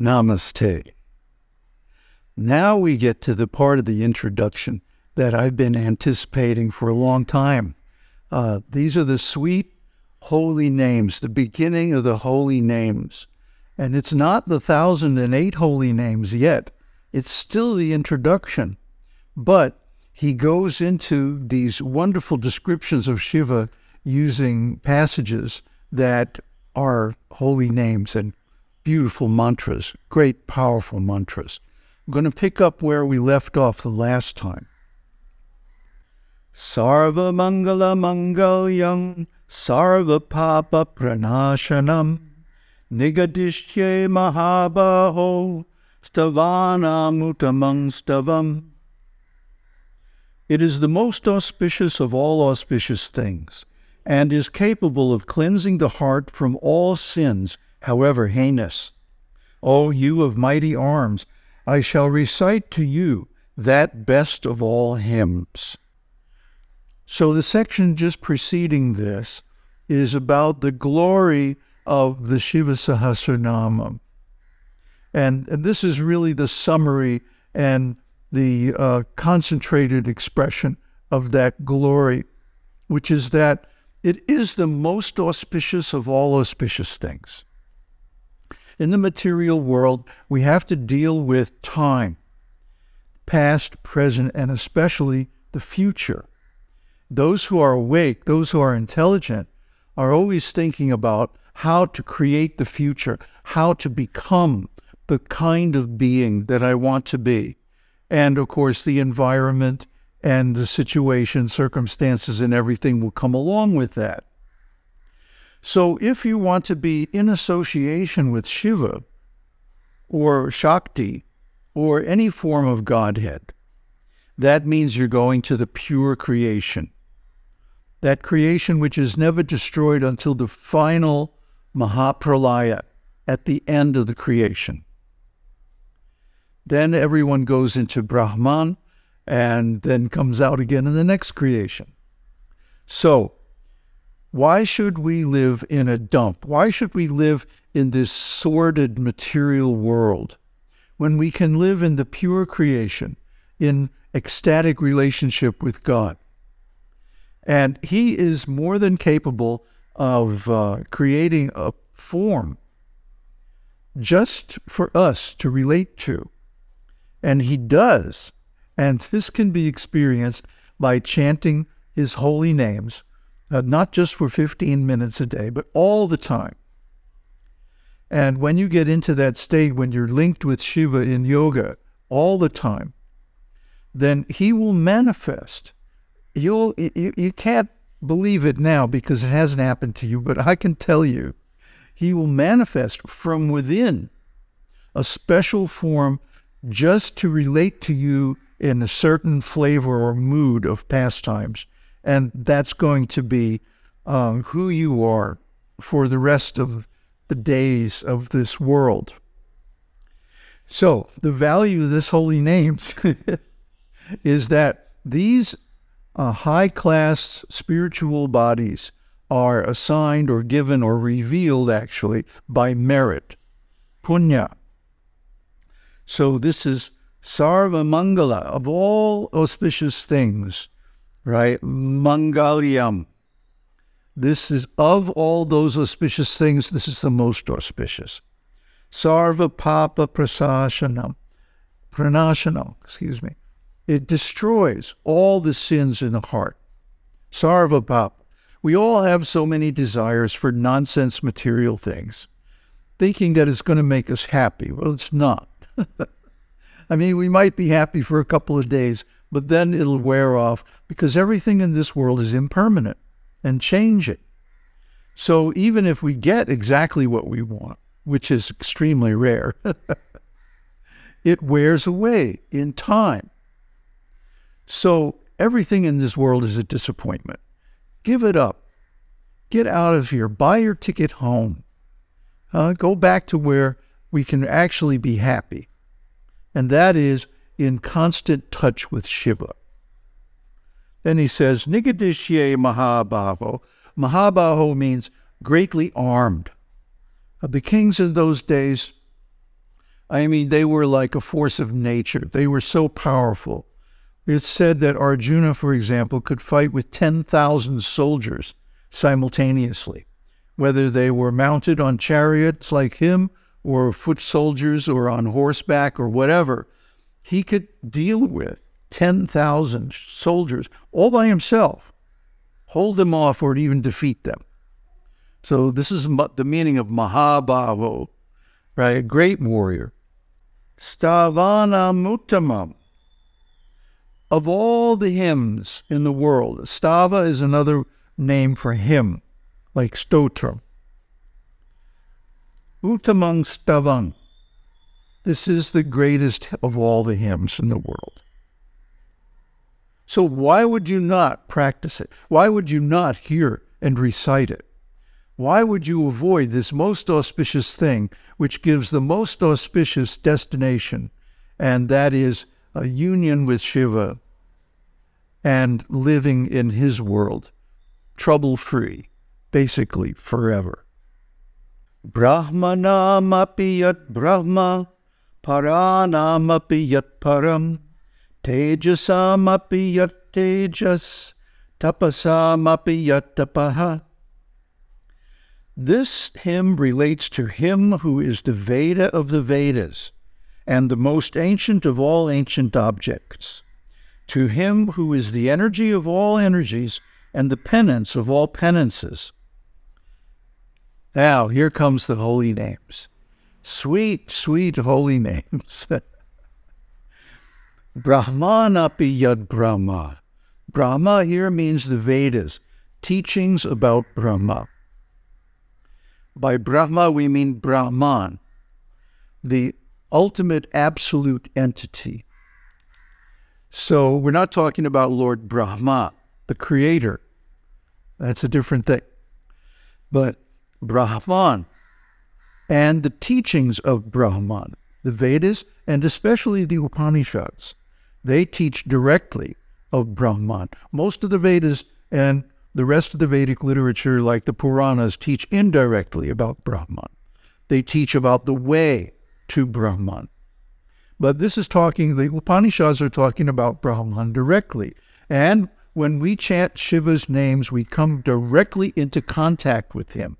Namaste. Now we get to the part of the introduction that I've been anticipating for a long time. These are the sweet holy names, the beginning of the holy names. And it's not the 1,008 holy names yet. It's still the introduction. But he goes into these wonderful descriptions of Shiva using passages that are holy names and beautiful mantras, great powerful mantras. I'm going to pick up where we left off the last time. Sarva mangala mangalyam, sarva papa pranashanam, nigadishye mahabaho, stavana mutamang stavam. It is the most auspicious of all auspicious things, and is capable of cleansing the heart from all sins, however heinous. O you of mighty arms, I shall recite to you that best of all hymns. So the section just preceding this is about the glory of the Shiva Sahasranama. And this is really the summary and the concentrated expression of that glory, which is that it is the most auspicious of all auspicious things. In the material world, we have to deal with time, past, present, and especially the future. Those who are awake, those who are intelligent, are always thinking about how to create the future, how to become the kind of being that I want to be. And of course, the environment and the situation, circumstances, and everything will come along with that. So if you want to be in association with Shiva or Shakti or any form of Godhead, that means you're going to the pure creation, that creation which is never destroyed until the final Mahapralaya at the end of the creation. Then everyone goes into Brahman and then comes out again in the next creation. So why should we live in a dump? Why should we live in this sordid material world when we can live in the pure creation, in ecstatic relationship with God? And he is more than capable of creating a form just for us to relate to. And he does. And this can be experienced by chanting his holy names, not just for 15 minutes a day, but all the time. And when you get into that state, when you're linked with Shiva in yoga all the time, then he will manifest. You can't believe it now because it hasn't happened to you, but I can tell you, he will manifest from within a special form just to relate to you in a certain flavor or mood of pastimes. And that's going to be who you are for the rest of the days of this world. So the value of this holy names is that these high-class spiritual bodies are assigned or given or revealed, actually, by merit, punya. So this is sarva mangala, of all auspicious things, right? Mangalyam. This is, of all those auspicious things, this is the most auspicious. Sarva papa pranashanam, excuse me. It destroys all the sins in the heart. Sarva papa. We all have so many desires for nonsense material things, thinking that it's going to make us happy. Well, it's not. I mean, we might be happy for a couple of days, but then it'll wear off because everything in this world is impermanent and changing. So even if we get exactly what we want, which is extremely rare, it wears away in time. So everything in this world is a disappointment. Give it up. Get out of here. Buy your ticket home. Go back to where we can actually be happy. And that is in constant touch with Shiva. Then he says, Nigadishye Mahabaho. Mahabaho means greatly armed. The kings in those days I mean, they were like a force of nature. They were so powerful. It's said that Arjuna, for example, could fight with 10,000 soldiers simultaneously, whether they were mounted on chariots like him or foot soldiers or on horseback or whatever. He could deal with 10,000 soldiers all by himself, hold them off or even defeat them. So this is the meaning of Mahabhavo, right? A great warrior. Stavanam Uttamam. Of all the hymns in the world, Stava is another name for hymn, like Stotram. Uttamam Stavam. This is the greatest of all the hymns in the world. So why would you not practice it? Why would you not hear and recite it? Why would you avoid this most auspicious thing, which gives the most auspicious destination, and that is a union with Shiva and living in his world, trouble-free, basically forever? Brahmanam api yat Brahma, Paranam api yat Param, Tejasam api yat Tejas, Tapasam api yat Tapaha. This hymn relates to him who is the Veda of the Vedas and the most ancient of all ancient objects, to him who is the energy of all energies and the penance of all penances. Now, here comes the holy names. Sweet, sweet holy names. Brahman api yad Brahma. Brahma here means the Vedas, teachings about Brahma. By Brahma, we mean Brahman, the ultimate absolute entity. So we're not talking about Lord Brahma, the creator. That's a different thing. But Brahman and the teachings of Brahman, the Vedas, and especially the Upanishads, they teach directly of Brahman. Most of the Vedas and the rest of the Vedic literature, like the Puranas, teach indirectly about Brahman. They teach about the way to Brahman. But this is talking, the Upanishads are talking about Brahman directly. And when we chant Shiva's names, we come directly into contact with him.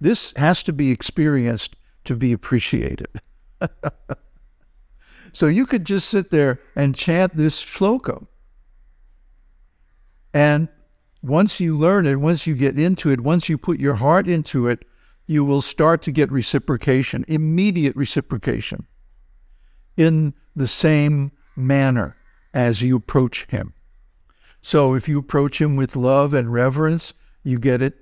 This has to be experienced to be appreciated. So you could just sit there and chant this shloka. And once you learn it, once you get into it, once you put your heart into it, you will start to get reciprocation, immediate reciprocation, in the same manner as you approach him. So if you approach him with love and reverence, you get it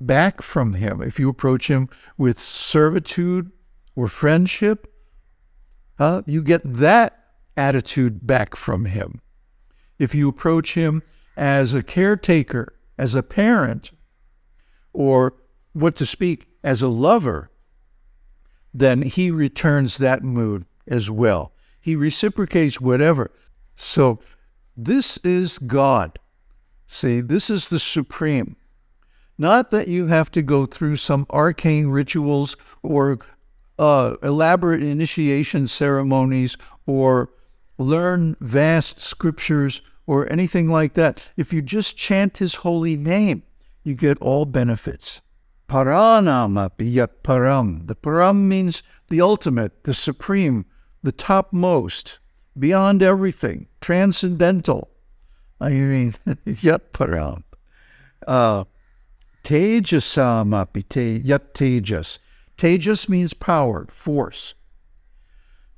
back from him. If you approach him with servitude or friendship, you get that attitude back from him. If you approach him as a caretaker, as a parent, or what to speak, as a lover, then he returns that mood as well. He reciprocates whatever. So this is God. See, this is the supreme. Not that you have to go through some arcane rituals or elaborate initiation ceremonies or learn vast scriptures or anything like that. If you just chant his holy name, you get all benefits. Paranam api yat Param. The Param means the ultimate, the supreme, the topmost, beyond everything, transcendental. I mean, yat Param. Tejasam api yat Tejas. Tejas means power, force.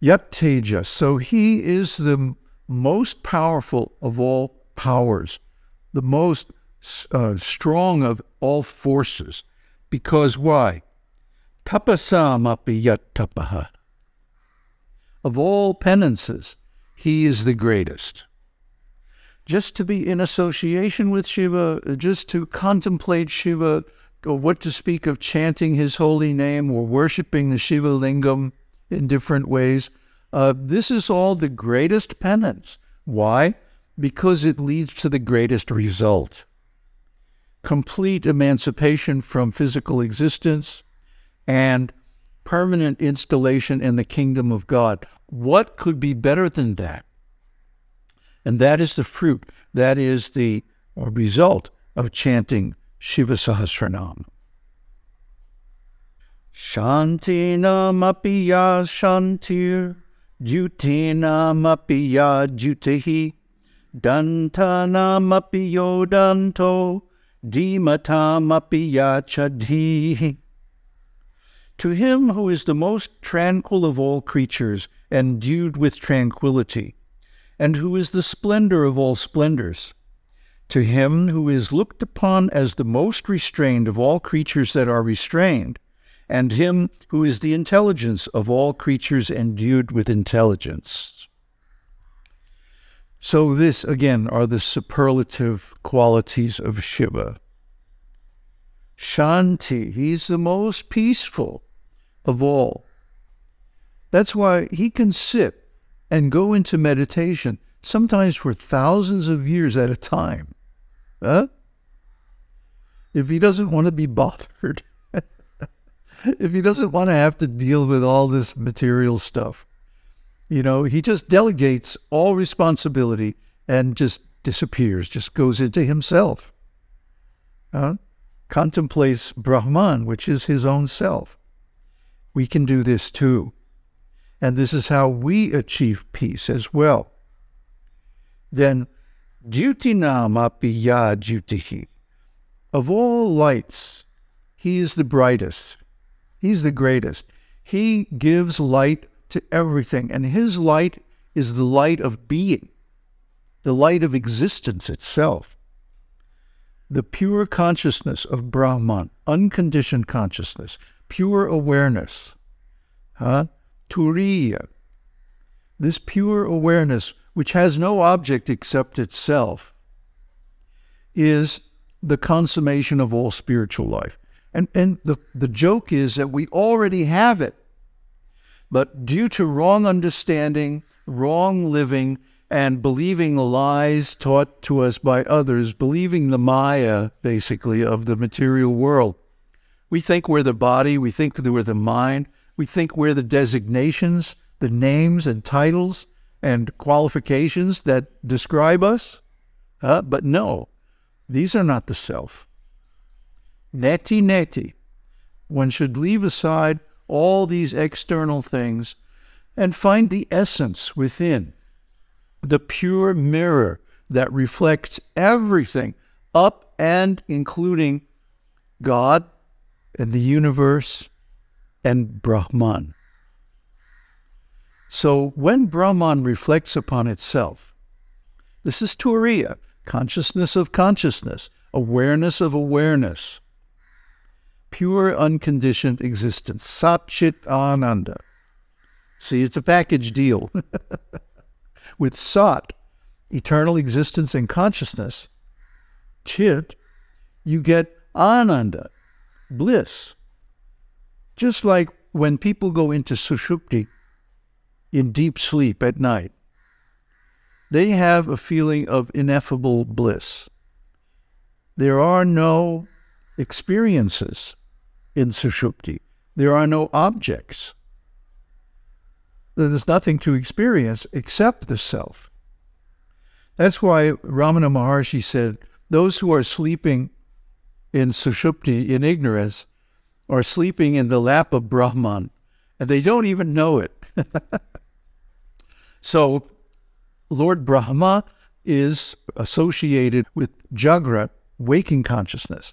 Yat Tejas. So he is the most powerful of all powers, the most strong of all forces. Because why? Tapasam api yat Tapaha. Of all penances, he is the greatest. Just to be in association with Shiva, just to contemplate Shiva, or what to speak of chanting his holy name or worshiping the Shiva Lingam in different ways, this is all the greatest penance. Why? Because it leads to the greatest result. Complete emancipation from physical existence and permanent installation in the kingdom of God. What could be better than that? And that is the fruit. That is the result of chanting Shiva Sahasranama. Shanti namapi ya shantir, jyuti namapi ya jyutihi, danta namapi yo danto, dhimatamapi ya chadhihi. To him who is the most tranquil of all creatures, endued with tranquility, and who is the splendor of all splendors, to him who is looked upon as the most restrained of all creatures that are restrained, and him who is the intelligence of all creatures endued with intelligence. So this, again, are the superlative qualities of Shiva. Shanti, he's the most peaceful of all. That's why he can sit and go into meditation, sometimes for thousands of years at a time. Huh? If he doesn't want to be bothered. If he doesn't want to have to deal with all this material stuff, you know, he just delegates all responsibility and just disappears, just goes into himself. Contemplates Brahman, which is his own self. We can do this too. And this is how we achieve peace as well. Then, Jyotinam api ya jyotihi. Of all lights, he is the brightest. He's the greatest. He gives light to everything, and his light is the light of being, the light of existence itself. The pure consciousness of Brahman, unconditioned consciousness, pure awareness, Turiya, this pure awareness which has no object except itself, is the consummation of all spiritual life. And the joke is that we already have it, but due to wrong understanding, wrong living, and believing the lies taught to us by others, believing the Maya, basically, of the material world. We think we're the body, we think we're the mind, we think we're the designations, the names and titles and qualifications that describe us, but no, these are not the self. Neti neti. One should leave aside all these external things and find the essence within, the pure mirror that reflects everything up and including God and the universe and Brahman. So when Brahman reflects upon itself, this is Turiya, consciousness of consciousness, awareness of awareness, pure, unconditioned existence, sat-chit-ananda. See, it's a package deal. With sat, eternal existence and consciousness, chit, you get ananda, bliss. Just like when people go into Sushupti, in deep sleep at night, they have a feeling of ineffable bliss. There are no experiences in Sushupti. There are no objects. There's nothing to experience except the self. That's why Ramana Maharshi said, those who are sleeping in Sushupti, in ignorance, are sleeping in the lap of Brahman, and they don't even know it. So, Lord Brahma is associated with Jagrat, waking consciousness.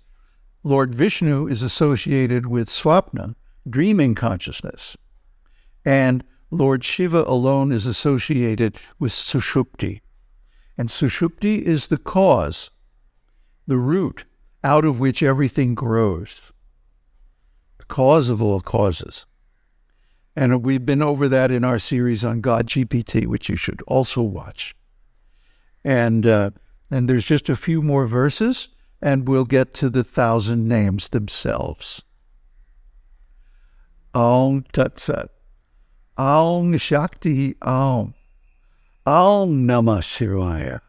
Lord Vishnu is associated with Swapna, dreaming consciousness. And Lord Shiva alone is associated with Sushupti. And Sushupti is the cause, the root out of which everything grows, the cause of all causes. And we've been over that in our series on God GPT, which you should also watch. And there's just a few more verses, and we'll get to the 1,000 names themselves. Om Tat Sat. Om Shakti Om. Om Namah Shivaya.